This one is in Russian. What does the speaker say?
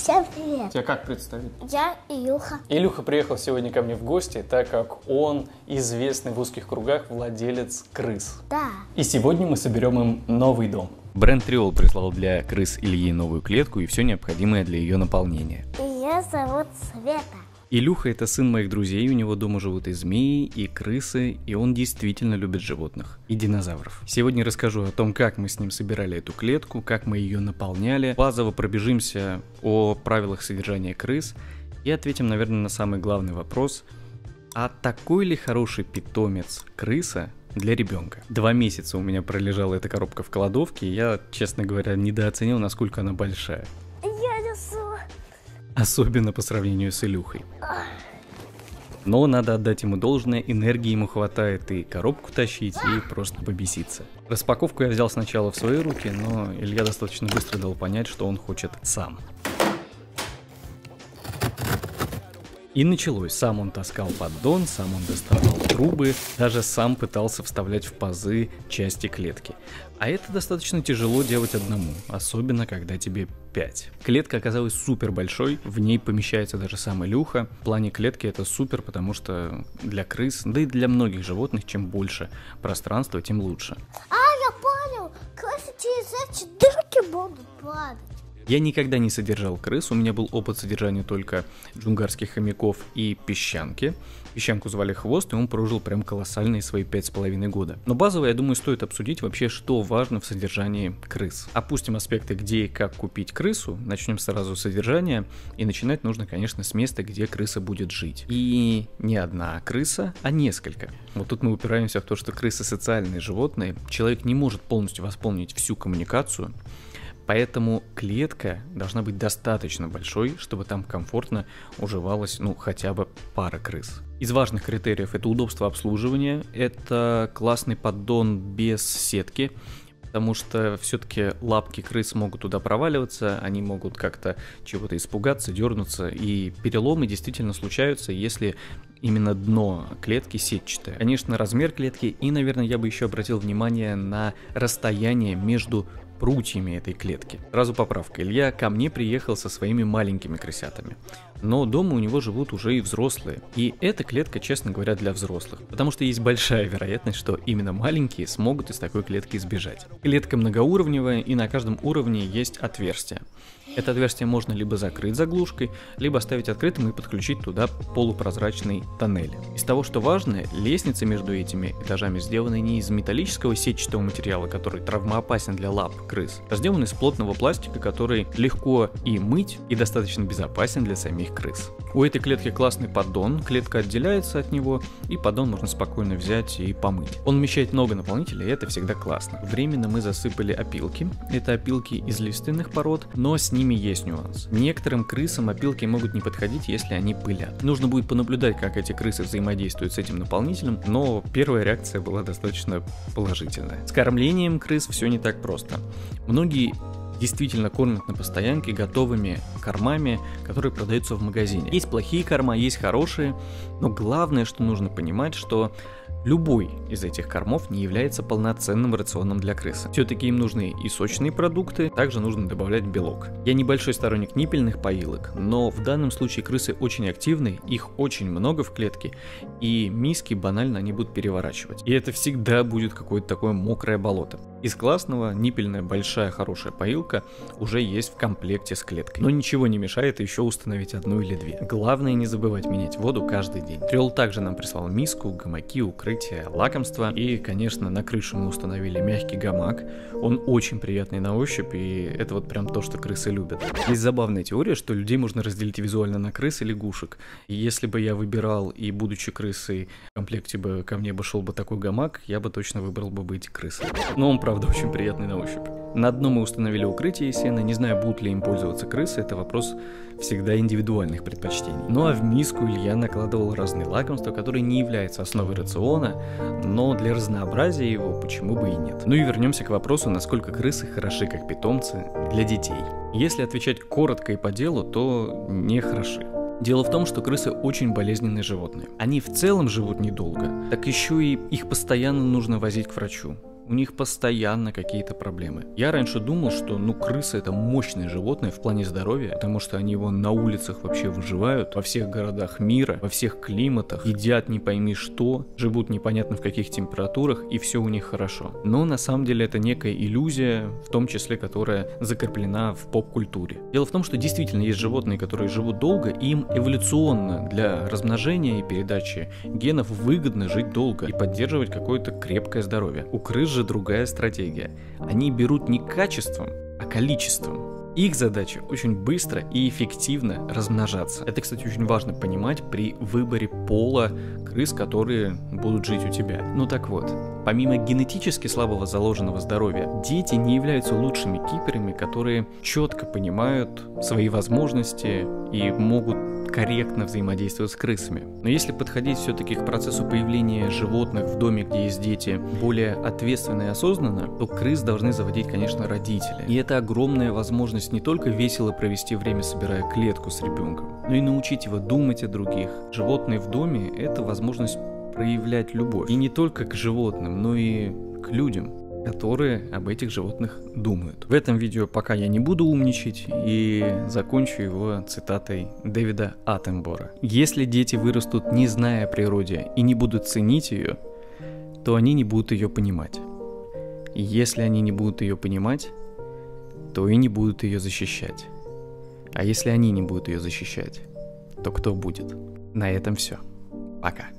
Всем привет! Тебя как представить? Я Илюха. Илюха приехал сегодня ко мне в гости, так как он известный в узких кругах владелец крыс. Да. И сегодня мы соберем им новый дом. Бренд Триол прислал для крыс Ильи новую клетку и все необходимое для ее наполнения. Ее зовут Света. Илюха — это сын моих друзей, у него дома живут и змеи, и крысы, и он действительно любит животных и динозавров. Сегодня расскажу о том, как мы с ним собирали эту клетку, как мы ее наполняли, базово пробежимся о правилах содержания крыс и ответим, наверное, на самый главный вопрос: а такой ли хороший питомец крыса для ребенка? 2 месяца у меня пролежала эта коробка в кладовке, и я, честно говоря, недооценил, насколько она большая. Особенно по сравнению с Илюхой. Но надо отдать ему должное, энергии ему хватает и коробку тащить, и просто побеситься. Распаковку я взял сначала в свои руки, но Илья достаточно быстро дал понять, что он хочет сам. И началось. Сам он таскал поддон, сам он доставал трубы, даже сам пытался вставлять в пазы части клетки. А это достаточно тяжело делать одному, особенно когда тебе 5. Клетка оказалась супер большой, в ней помещается даже сам Илюха. В плане клетки это супер, потому что для крыс, да и для многих животных, чем больше пространства, тем лучше. А, я понял, крысы через эти дырки будут падать. Я никогда не содержал крыс, у меня был опыт содержания только джунгарских хомяков и песчанки. Песчанку звали Хвост, и он прожил прям колоссальные свои 5,5 года. Но базово, я думаю, стоит обсудить вообще, что важно в содержании крыс. Опустим аспекты, где и как купить крысу, начнем сразу с содержания, и начинать нужно, конечно, с места, где крыса будет жить. И не одна крыса, а несколько. Вот тут мы упираемся в то, что крысы социальные животные, человек не может полностью восполнить всю коммуникацию, поэтому клетка должна быть достаточно большой, чтобы там комфортно уживалась, ну, хотя бы пара крыс. Из важных критериев это удобство обслуживания, это классный поддон без сетки, потому что все-таки лапки крыс могут туда проваливаться, они могут как-то чего-то испугаться, дернуться, и переломы действительно случаются, если именно дно клетки сетчатое. Конечно, размер клетки, и, наверное, я бы еще обратил внимание на расстояние между прутьями этой клетки. Сразу поправка, Илья ко мне приехал со своими маленькими крысятами, но дома у него живут уже и взрослые, и эта клетка, честно говоря, для взрослых, потому что есть большая вероятность, что именно маленькие смогут из такой клетки избежать. Клетка многоуровневая, и на каждом уровне есть отверстие. Это отверстие можно либо закрыть заглушкой, либо оставить открытым и подключить туда полупрозрачный тоннель. Из того, что важно, лестницы между этими этажами сделаны не из металлического сетчатого материала, который травмоопасен для лап крыс, а сделаны из плотного пластика, который легко и мыть, и достаточно безопасен для самих крыс. У этой клетки классный поддон, клетка отделяется от него, и поддон можно спокойно взять и помыть. Он вмещает много наполнителей, и это всегда классно. Временно мы засыпали опилки, это опилки из лиственных пород, но с ними есть нюанс. Некоторым крысам опилки могут не подходить, если они пылят. Нужно будет понаблюдать, как эти крысы взаимодействуют с этим наполнителем, но первая реакция была достаточно положительная. С кормлением крыс все не так просто. Многие действительно кормят на постоянке готовыми кормами, которые продаются в магазине. Есть плохие корма, есть хорошие, но главное, что нужно понимать, что любой из этих кормов не является полноценным рационом для крысы. Все-таки им нужны и сочные продукты, также нужно добавлять белок. Я небольшой сторонник ниппельных поилок, но в данном случае крысы очень активны, их очень много в клетке, и миски банально они будут переворачивать. И это всегда будет какое-то такое мокрое болото. Из классного ниппельная большая хорошая поилка уже есть в комплекте с клеткой. Но ничего не мешает еще установить 1 или 2. Главное не забывать менять воду каждый день. Триол также нам прислал миску, гамаки, укрытие, лакомства. И, конечно, на крышу мы установили мягкий гамак. Он очень приятный на ощупь, и это вот прям то, что крысы любят. Есть забавная теория, что людей можно разделить визуально на крыс и лягушек. И если бы я выбирал, и будучи крысой, в комплекте бы ко мне бы шел бы такой гамак, я бы точно выбрал бы быть крысой. Но он правда очень приятный на ощупь. На дно мы установили укрытие из сена, не знаю, будут ли им пользоваться крысы, это вопрос всегда индивидуальных предпочтений. Ну а в миску Илья накладывал разные лакомства, которые не являются основой рациона, но для разнообразия его почему бы и нет. Ну и вернемся к вопросу, насколько крысы хороши как питомцы для детей. Если отвечать коротко и по делу, то не хороши. Дело в том, что крысы очень болезненные животные. Они в целом живут недолго, так еще и их постоянно нужно возить к врачу. У них постоянно какие-то проблемы. Я раньше думал, что крысы — это мощные животные в плане здоровья, потому что они его на улицах вообще выживают, во всех городах мира, во всех климатах, едят не пойми что, живут непонятно в каких температурах, и все у них хорошо. Но на самом деле это некая иллюзия, в том числе, которая закреплена в поп-культуре. Дело в том, что действительно есть животные, которые живут долго, и им эволюционно для размножения и передачи генов выгодно жить долго и поддерживать какое-то крепкое здоровье. У крыс же другая стратегия. Они берут не качеством, а количеством. Их задача очень быстро и эффективно размножаться. Это, кстати, очень важно понимать при выборе пола крыс, которые будут жить у тебя. Так вот, помимо генетически слабого заложенного здоровья, дети не являются лучшими киперами, которые четко понимают свои возможности и могут корректно взаимодействовать с крысами. Но если подходить все-таки к процессу появления животных в доме, где есть дети, более ответственно и осознанно, то крыс должны заводить, конечно, родители. И это огромная возможность не только весело провести время, собирая клетку с ребенком, но и научить его думать о других. Животные в доме – это возможность проявлять любовь. И не только к животным, но и к людям, которые об этих животных думают. В этом видео пока я не буду умничать и закончу его цитатой Дэвида Аттенборо. «Если дети вырастут, не зная о природе, и не будут ценить ее, то они не будут ее понимать. И если они не будут ее понимать, то и не будут ее защищать. А если они не будут ее защищать, то кто будет?» На этом все. Пока.